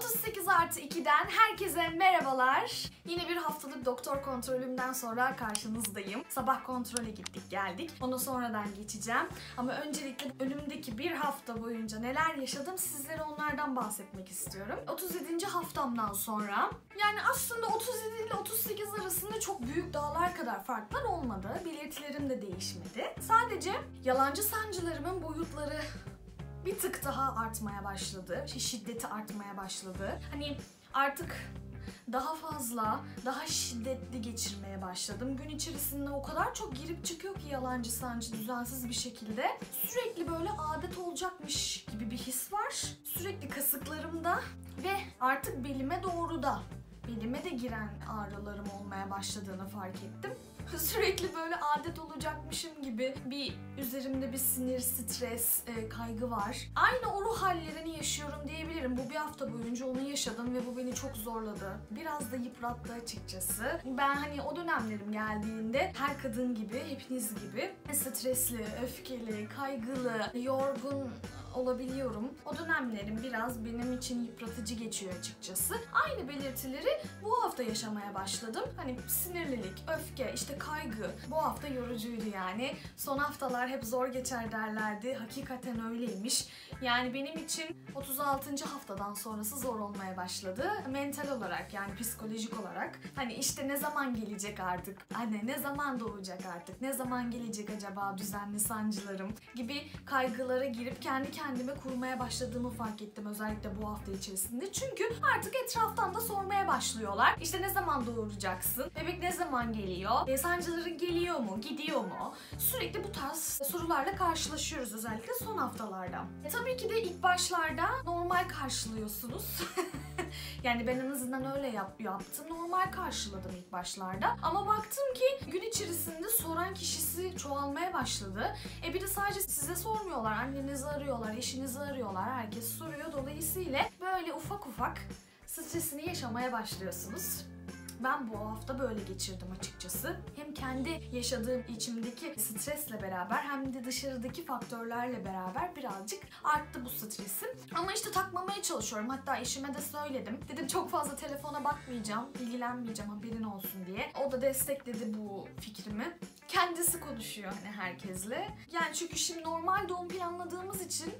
38+2'den herkese merhabalar. Yine bir haftalık doktor kontrolümden sonra karşınızdayım. Sabah kontrole gittik geldik. Onu sonradan geçeceğim. Ama öncelikle önümdeki bir hafta boyunca neler yaşadım sizlere onlardan bahsetmek istiyorum. 37. haftamdan sonra yani aslında 37 ile 38 arasında çok büyük dağlar kadar farklar olmadı. Belirtilerim de değişmedi. Sadece yalancı sancılarımın boyutları bir tık daha artmaya başladı. Şiddeti artmaya başladı. Hani artık daha fazla, daha şiddetli geçirmeye başladım. Gün içerisinde o kadar çok girip çıkıyor ki yalancı sancı düzensiz bir şekilde. Sürekli böyle adet olacakmış gibi bir his var. Sürekli kasıklarımda ve artık belime doğru da, belime de giren ağrılarım olmaya başladığını fark ettim. Sürekli böyle adet olacakmışım gibi bir üzerimde bir sinir, stres, kaygı var. Aynı o ruh hallerini yaşıyorum diyebilirim. Bu bir hafta boyunca onu yaşadım ve bu beni çok zorladı. Biraz da yıprattı açıkçası. Ben hani o dönemlerim geldiğinde her kadın gibi, hepiniz gibi stresli, öfkeli, kaygılı, yorgun olabiliyorum. O dönemlerim biraz benim için yıpratıcı geçiyor açıkçası. Aynı belirtileri bu hafta yaşamaya başladım. Hani sinirlilik, öfke, işte kaygı bu hafta yorucuydu yani. Son haftalar hep zor geçer derlerdi. Hakikaten öyleymiş. Yani benim için 36. haftadan sonrası zor olmaya başladı. Mental olarak yani psikolojik olarak. Hani işte ne zaman gelecek artık? Anne ne zaman doğacak artık? Ne zaman gelecek acaba düzenli sancılarım? Gibi kaygılara girip kendime kurmaya başladığımı fark ettim özellikle bu hafta içerisinde. Çünkü artık etraftan da sormaya başlıyorlar. İşte ne zaman doğuracaksın? Bebek ne zaman geliyor? Sancıların geliyor mu? Gidiyor mu? Sürekli bu tarz sorularla karşılaşıyoruz özellikle son haftalarda. Tabii ki de ilk başlarda normal karşılıyorsunuz. Yani ben en azından öyle yaptım. Normal karşıladım ilk başlarda. Ama baktım ki gün içerisinde soran kişisi çoğalmaya başladı. Bir de sadece size sormuyorlar. Annenizi arıyorlar, eşinizi arıyorlar. Herkes soruyor. Dolayısıyla böyle ufak ufak stresini yaşamaya başlıyorsunuz. Ben bu hafta böyle geçirdim açıkçası. Hem kendi yaşadığım içimdeki stresle beraber hem de dışarıdaki faktörlerle beraber birazcık arttı bu stresim. Ama işte takmamaya çalışıyorum. Hatta eşime de söyledim. Dedim çok fazla telefona bakmayacağım, ilgilenmeyeceğim haberin olsun diye. O da destekledi bu fikrimi. Kendisi konuşuyor hani herkesle. Yani çünkü şimdi normal doğum planladığımız için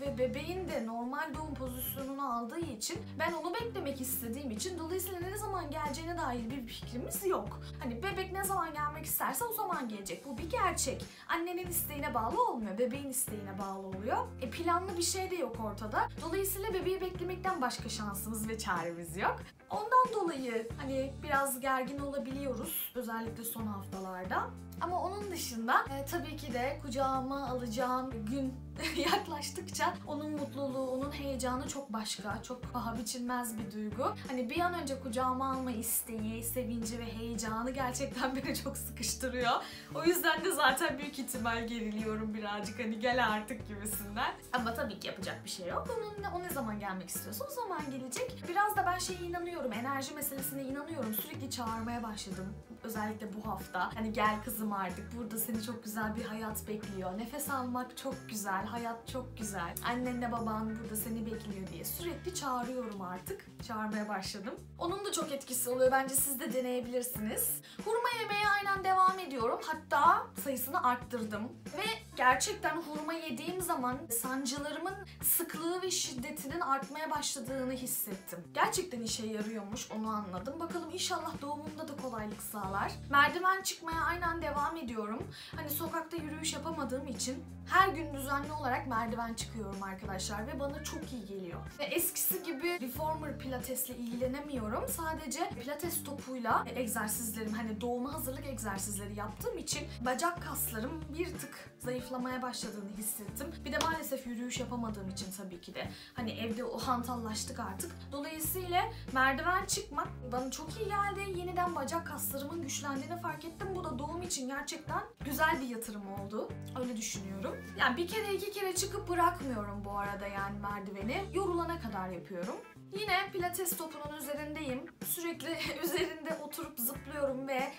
ve bebeğin de normal doğum pozisyonunu aldığı için ben onu beklemek istediğim için dolayısıyla ne zaman geleceğine dair bir fikrimiz yok. Hani bebek ne zaman gelmek isterse o zaman gelecek. Bu bir gerçek. Annenin isteğine bağlı olmuyor. Bebeğin isteğine bağlı oluyor. Planlı bir şey de yok ortada. Dolayısıyla bebeği beklemekten başka şansımız ve çaremiz yok. Ondan dolayı hani biraz gergin olabiliyoruz. Özellikle son haftalarda. Ama onun dışında tabii ki de kucağıma alacağım gün yaklaştıkça onun mutluluğu, onun heyecanı çok başka, çok paha biçilmez bir duygu. Hani bir an önce kucağıma alma isteği, sevinci ve heyecanı gerçekten beni çok sıkıştırıyor. O yüzden de zaten büyük ihtimal geriliyorum birazcık hani gel artık gibisinden. Ama tabii ki yapacak bir şey yok. O ne zaman gelmek istiyorsa o zaman gelecek. Biraz da ben şeye inanıyorum, enerji meselesine inanıyorum. Sürekli çağırmaya başladım. Özellikle bu hafta. Hani gel kızım artık burada seni çok güzel bir hayat bekliyor. Nefes almak çok güzel. Hayat çok güzel. Annenle baban burada seni bekliyor diye sürekli çağırıyorum artık. Çağırmaya başladım. Onun da çok etkisi oluyor. Bence siz de deneyebilirsiniz. Hurma yemeye aynen devam ediyorum. Hatta sayısını arttırdım. Ve gerçekten hurma yediğim zaman sancılarımın sıklığı ve şiddetinin artmaya başladığını hissettim. Gerçekten işe yarıyormuş. Onu anladım. Bakalım inşallah doğumumda da kolaylık sağlar. Merdiven çıkmaya aynen devam ediyorum. Hani sokakta yürüyüş yapamadığım için her gün düzenli olarak merdiven çıkıyorum arkadaşlar ve bana çok iyi geliyor. Ve eskisi gibi reformer pilatesle ilgilenemiyorum. Sadece pilates topuyla egzersizlerim, hani doğuma hazırlık egzersizleri yaptığım için bacak kaslarım bir tık zayıflamaya başladığını hissettim. Bir de maalesef yürüyüş yapamadığım için tabii ki de hani evde o hantallaştık artık. Dolayısıyla merdiven çıkmak bana çok iyi geldi. Yeniden bacak kaslarımın güçlendiğini fark ettim. Bu da doğum için gerçekten güzel bir yatırım oldu. Öyle düşünüyorum. Yani bir kere iki kere çıkıp bırakmıyorum bu arada yani merdiveni. Yorulana kadar yapıyorum. Yine pilates topunun üzerindeyim. Sürekli üzerinde oturup zıplıyorum ve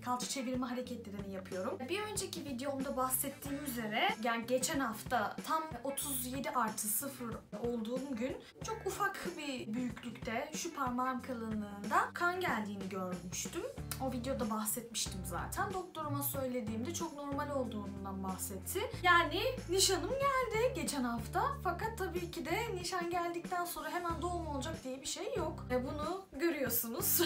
kalça çevirme hareketlerini yapıyorum. Bir önceki videomda bahsettiğim üzere, yani geçen hafta tam 37+0 olduğum gün çok ufak bir büyüklükte, şu parmağım kalınlığında kan geldiğini görmüştüm. O videoda bahsetmiştim zaten. Doktoruma söylediğimde çok normal olduğundan bahsetti. Yani nişanım geldi geçen hafta. Fakat tabii ki de nişan geldikten sonra hemen doğum olacak diye bir şey yok. Ve bunu görüyorsunuz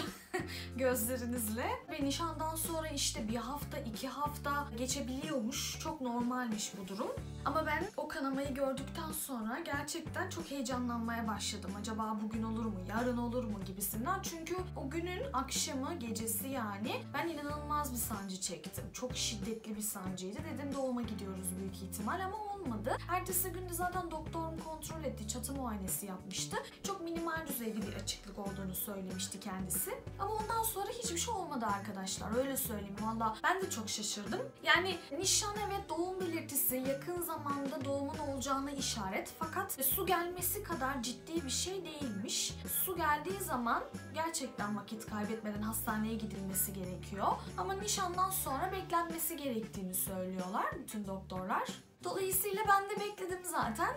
gözlerinizle. Ve nişandan sonra işte 1 hafta 2 hafta geçebiliyormuş. Çok normalmiş bu durum. Ama ben o kanamayı gördükten sonra gerçekten çok heyecanlanmaya başladım. Acaba bugün olur mu, yarın olur mu gibisinden. Çünkü o günün akşamı, gecesi yani ben inanılmaz bir sancı çektim. Çok şiddetli bir sancıydı. Dedim doğuma gidiyoruz büyük ihtimal ama olmadı. Ertesi günde zaten doktorum kontrol etti. Çatı muayenesi yapmıştı. Çok minimal düzeyde bir açıklık olduğunu söylemişti kendisi. Ama ondan sonra hiçbir şey olmadı arkadaşlar. Öyle söyleyeyim. Valla ben de çok şaşırdım. Yani nişan evet, doğum belirtisi, yakın zamanda doğumun olacağına işaret. Fakat su gelmesi kadar ciddi bir şey değilmiş. Su geldiği zaman gerçekten vakit kaybetmeden hastaneye gidilmesi gerekiyor. Ama nişandan sonra beklenmesi gerektiğini söylüyorlar bütün doktorlar. Dolayısıyla ben de bekledim zaten.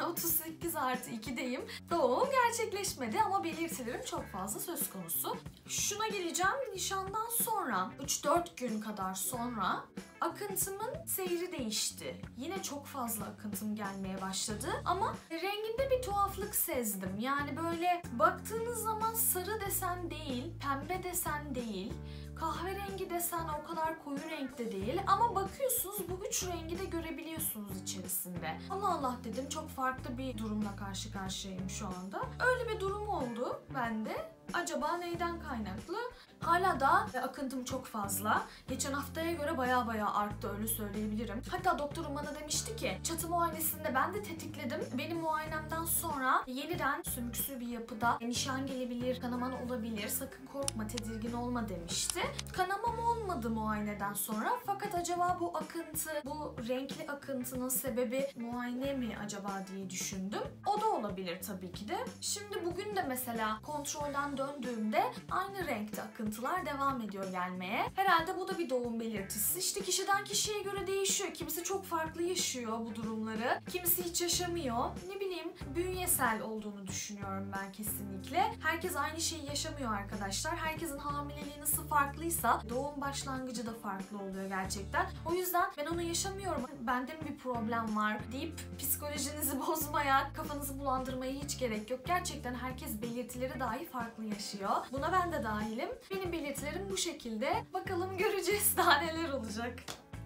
38+2'deyim. Doğum gerçekleşmedi ama belirtilerim çok fazla söz konusu. Şuna geleceğim. Nişandan sonra 3-4 gün kadar sonra akıntımın seyri değişti. Yine çok fazla akıntım gelmeye başladı ama renginde bir tuhaflık sezdim. Yani böyle baktığınız zaman sarı desen değil, pembe desen değil, kahverengi desen o kadar koyu renkte değil ama bakıyorsunuz bu 3 rengi de görebiliyorsunuz içerisinde. Allah Allah dedim, çok farklı bir durumla karşı karşıyayım şu anda. Öyle bir durum oldu bende. Acaba neyden kaynaklı? Hala da akıntım çok fazla. Geçen haftaya göre baya arttı, öyle söyleyebilirim. Hatta doktorum bana demişti ki çatı muayenesinde ben de tetikledim. Benim muayenemden sonra yeniden sümüksü bir yapıda nişan gelebilir, kanaman olabilir. Sakın korkma, tedirgin olma demişti. Kanamam olmadı muayeneden sonra. Fakat acaba bu akıntı, bu renkli akıntının sebebi muayene mi acaba diye düşündüm. O da olabilir tabii ki de. Şimdi bugün de mesela kontrolden döndüğümde aynı renkte akıntılar devam ediyor gelmeye. Herhalde bu da bir doğum belirtisi. İşte kişiden kişiye göre değişiyor. Kimisi çok farklı yaşıyor bu durumları. Kimisi hiç yaşamıyor. Ne bileyim, bünyesel olduğunu düşünüyorum ben kesinlikle. Herkes aynı şeyi yaşamıyor arkadaşlar. Herkesin hamileliği nasıl farklıysa doğum başlangıcı da farklı oluyor gerçekten. O yüzden ben onu yaşamıyorum. Bende mi bir problem var deyip psikolojinizi bozmaya, kafanızı bulandırmaya hiç gerek yok. Gerçekten herkes belirtileri dahi farklı yaşıyor. Buna ben de dahilim. Benim belirtilerim bu şekilde. Bakalım göreceğiz daha neler olacak.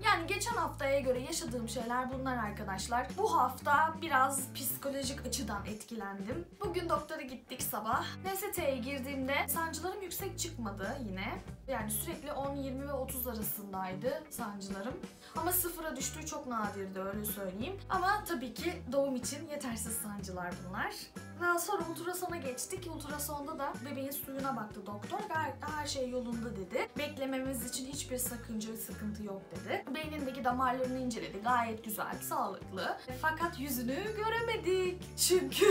Yani geçen haftaya göre yaşadığım şeyler bunlar arkadaşlar. Bu hafta biraz psikolojik açıdan etkilendim. Bugün doktora gittik sabah. NST'ye girdiğimde sancılarım yüksek çıkmadı yine. Yani sürekli 10, 20 ve 30 arasındaydı sancılarım. Ama 0'a düştüğü çok nadirdi, öyle söyleyeyim. Ama tabii ki doğum için yetersiz sancılar bunlar. Daha sonra ultrasona geçtik. Ultrasonda da bebeğin suyuna baktı doktor. Gayet her şey yolunda dedi. Beklememiz için hiçbir sıkıntı yok dedi. Beynindeki damarlarını inceledi. Gayet güzel, sağlıklı. Fakat yüzünü göremedik. Çünkü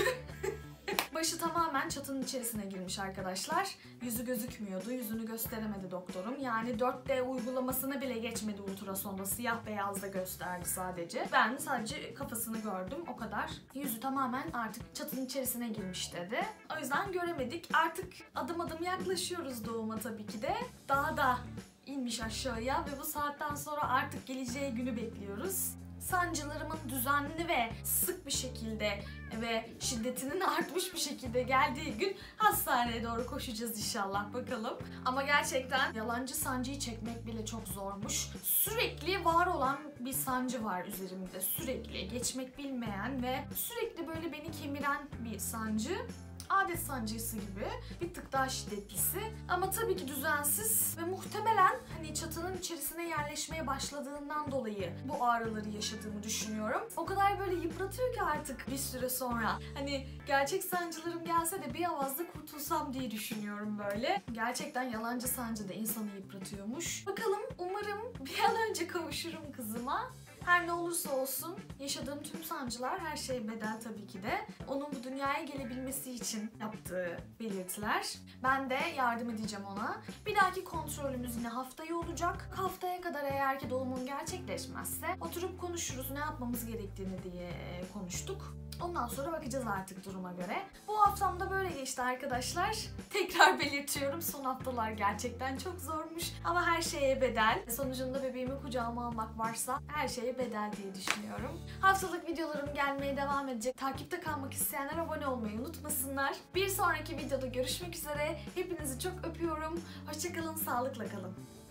başı tamamen çatının içerisine girmiş arkadaşlar. Yüzü gözükmüyordu. Yüzünü gösteremedi doktorum. Yani 4D uygulamasına bile geçmedi ultrasonda. Siyah beyazda gösterdi sadece. Ben sadece kafasını gördüm. O kadar. Yüzü tamamen artık çatının içerisine girmiş dedi. O yüzden göremedik. Artık adım adım yaklaşıyoruz doğuma tabii ki de. Daha da inmiş aşağıya ve bu saatten sonra artık geleceği günü bekliyoruz. Sancılarımın düzenli ve sık bir şekilde ve şiddetinin artmış bir şekilde geldiği gün hastaneye doğru koşacağız inşallah, bakalım. Ama gerçekten yalancı sancıyı çekmek bile çok zormuş. Sürekli var olan bir sancı var üzerimde. Sürekli geçmek bilmeyen ve sürekli böyle beni kemiren bir sancı. Adet sancısı gibi, bir tık daha şiddetlisi ama tabii ki düzensiz ve muhtemelen hani çatının içerisine yerleşmeye başladığından dolayı bu ağrıları yaşadığımı düşünüyorum. O kadar böyle yıpratıyor ki artık bir süre sonra hani gerçek sancılarım gelse de bir avazda kurtulsam diye düşünüyorum böyle. Gerçekten yalancı sancı da insanı yıpratıyormuş. Bakalım, umarım bir an önce kavuşurum kızıma. Her ne olursa olsun yaşadığım tüm sancılar, her şey bedel tabii ki de, onun bu dünyaya gelebilmesi için yaptığı belirtiler. Ben de yardım edeceğim ona. Bir dahaki kontrolümüz yine haftaya olacak. Haftaya kadar eğer ki doğumun gerçekleşmezse oturup konuşuruz ne yapmamız gerektiğini diye konuştuk. Ondan sonra bakacağız artık duruma göre. Bu haftam da böyle geçti arkadaşlar. Tekrar belirtiyorum, son haftalar gerçekten çok zormuş ama her şeye bedel. Sonucunda bebeğimi kucağıma almak varsa her şeye bedel diye düşünüyorum. Haftalık videolarım gelmeye devam edecek. Takipte kalmak isteyenler abone olmayı unutmasınlar. Bir sonraki videoda görüşmek üzere. Hepinizi çok öpüyorum. Hoşça kalın, sağlıkla kalın.